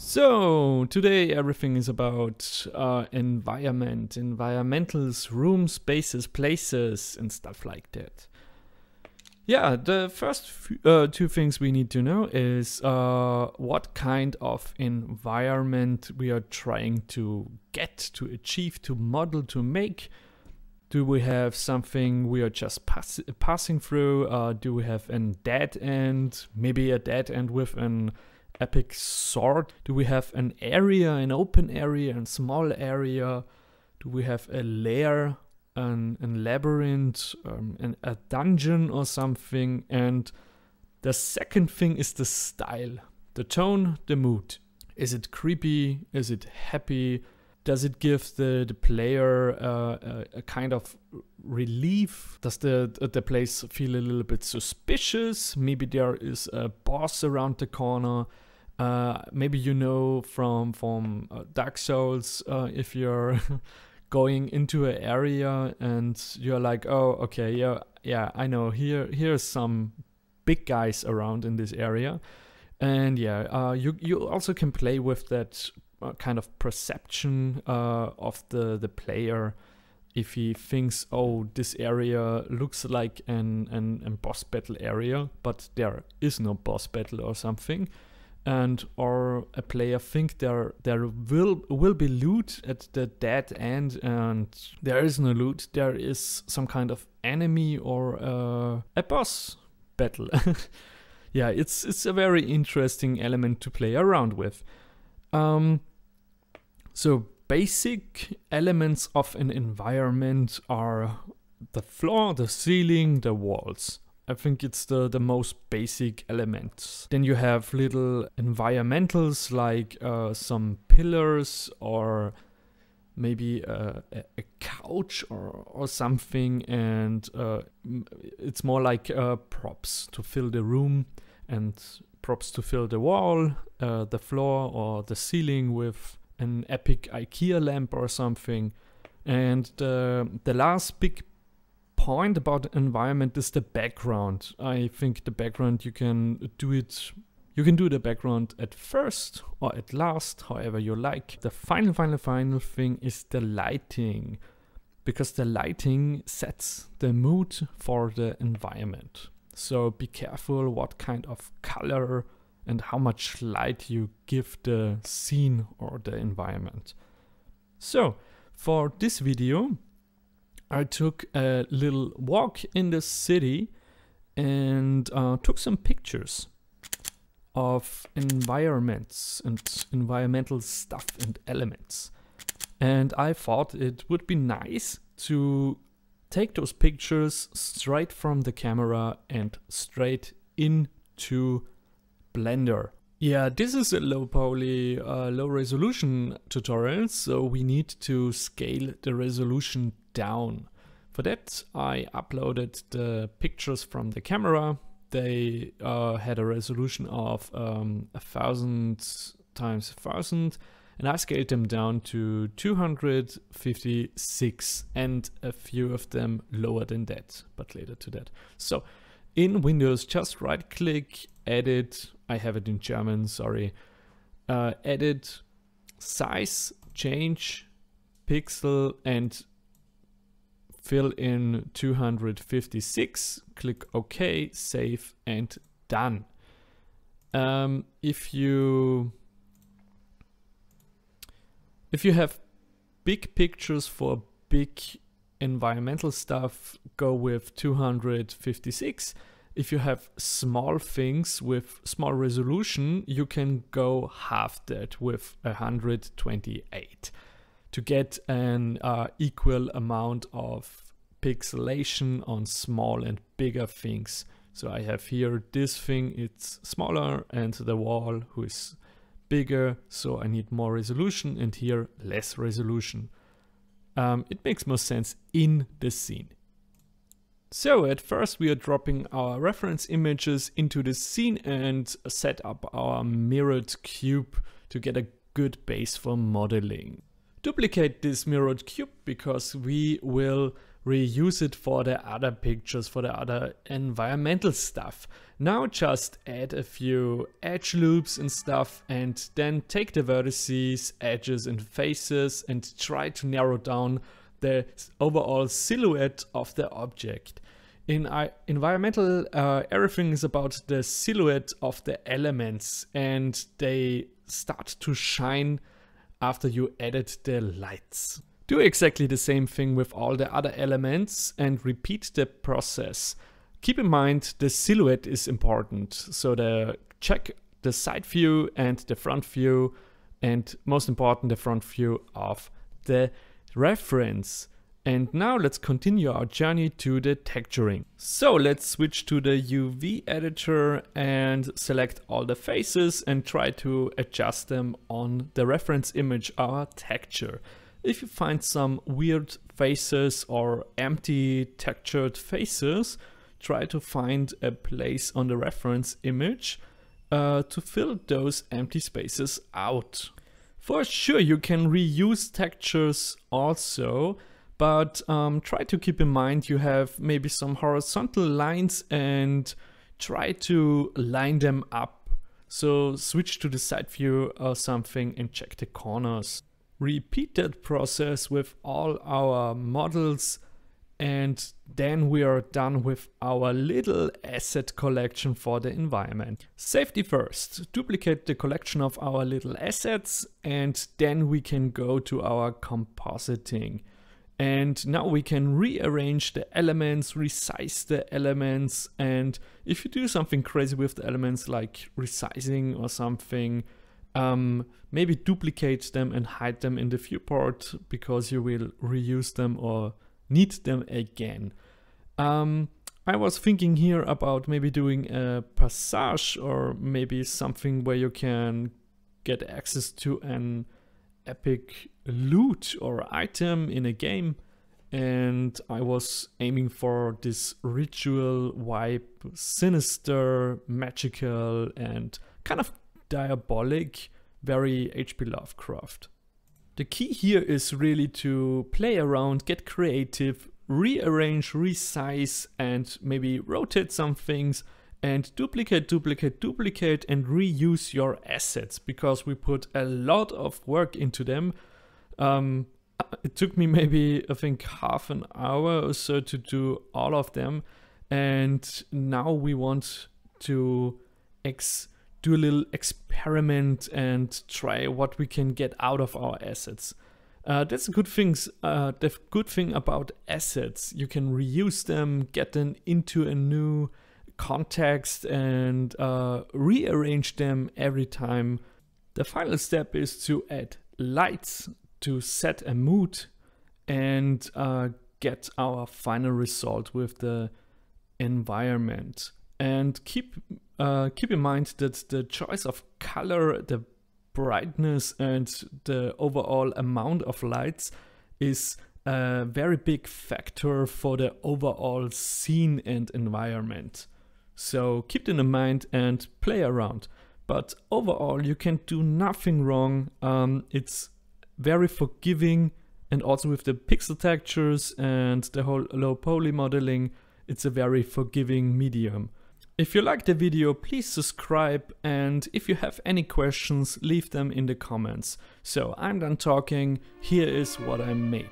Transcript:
So today everything is about environment, environmentals, room spaces, places and stuff like that. Yeah, the first two things we need to know is what kind of environment we are trying to get, to achieve, to model, to make. Do we have something we are just passing through? Do we have a dead end? Maybe a dead end with an epic sword? Do we have an area, an open area, a small area? Do we have a lair, an labyrinth, a dungeon or something? And the second thing is the style, the tone, the mood. Is it creepy? Is it happy? Does it give the player a kind of relief? Does the place feel a little bit suspicious? Maybe there is a boss around the corner. Maybe you know from Dark Souls, if you're going into an area and you're like, oh, okay, yeah, I know. Here's some big guys around in this area, and yeah, you also can play with that kind of perception of the player. If he thinks, oh, this area looks like an boss battle area, but there is no boss battle or something, or a player think there will be loot at the dead end and there is no loot, there is some kind of enemy or a boss battle. Yeah, it's a very interesting element to play around with. So basic elements of an environment are the floor, the ceiling, the walls. I think it's the most basic elements. Then you have little environmentals like some pillars or maybe a couch or something, and it's more like props to fill the room and props to fill the wall, the floor or the ceiling with an epic IKEA lamp or something. And the last big point about environment is the background. I think the background, you can do the background at first or at last, however you like. The final thing is the lighting, because the lighting sets the mood for the environment. So be careful what kind of color and how much light you give the scene or the environment. So for this video, I took a little walk in the city and took some pictures of environments and environmental stuff and elements. And I thought it would be nice to take those pictures straight from the camera and straight into Blender. Yeah, this is a low poly, low resolution tutorial, so we need to scale the resolution down. For that, I uploaded the pictures from the camera. They had a resolution of 1000 times 1000, and I scaled them down to 256 and a few of them lower than that, but later to that. So in Windows, just right click, edit. I have it in German, sorry. Edit, size, change, pixel, and fill in 256. Click OK, save, and done. If you have big pictures for big environmental stuff, go with 256. If you have small things with small resolution, you can go half that with 128 to get an equal amount of pixelation on small and bigger things. So I have here this thing, it's smaller, and the wall who is bigger, so I need more resolution, and here less resolution. It makes more sense in the scene. So at first we are dropping our reference images into the scene and set up our mirrored cube to get a good base for modeling. Duplicate this mirrored cube because we will reuse it for the other pictures, for the other environmental stuff. Now just add a few edge loops and stuff, and then take the vertices, edges and faces and try to narrow down the overall silhouette of the object. In environmental, everything is about the silhouette of the elements, and they start to shine after you added the lights. Do exactly the same thing with all the other elements and repeat the process. Keep in mind the silhouette is important, so check the side view and the front view, and most important the front view of the reference. And now let's continue our journey to the texturing. So let's switch to the UV editor and select all the faces and try to adjust them on the reference image, our texture. If you find some weird faces or empty textured faces, try to find a place on the reference image to fill those empty spaces out. For sure you can reuse textures also, but try to keep in mind you have maybe some horizontal lines and try to line them up. So switch to the side view or something and check the corners. Repeat that process with all our models, and then we are done with our little asset collection for the environment. Safety first, duplicate the collection of our little assets, and then we can go to our compositing. And now we can rearrange the elements, resize the elements, and if you do something crazy with the elements like resizing or something, maybe duplicate them and hide them in the viewport because you will reuse them or need them again. I was thinking here about maybe doing a passage or maybe something where you can get access to an epic loot or item in a game, and I was aiming for this ritual vibe, sinister, magical and kind of diabolic, very HP Lovecraft. The key here is really to play around, get creative, rearrange, resize and maybe rotate some things and duplicate and reuse your assets, because we put a lot of work into them. It took me maybe, I think, half an hour or so to do all of them, and now we want to do a little experiment and try what we can get out of our assets. That's a good thing, the good thing about assets. You can reuse them, get them into a new context and rearrange them every time. The final step is to add lights to set a mood and get our final result with the environment. And keep in mind that the choice of color, the brightness and the overall amount of lights is a very big factor for the overall scene and environment. So keep that in mind and play around. But overall you can do nothing wrong. It's very forgiving, and also with the pixel textures and the whole low poly modeling, it's a very forgiving medium. If you liked the video, please subscribe, and if you have any questions, leave them in the comments. So I'm done talking, here is what I made.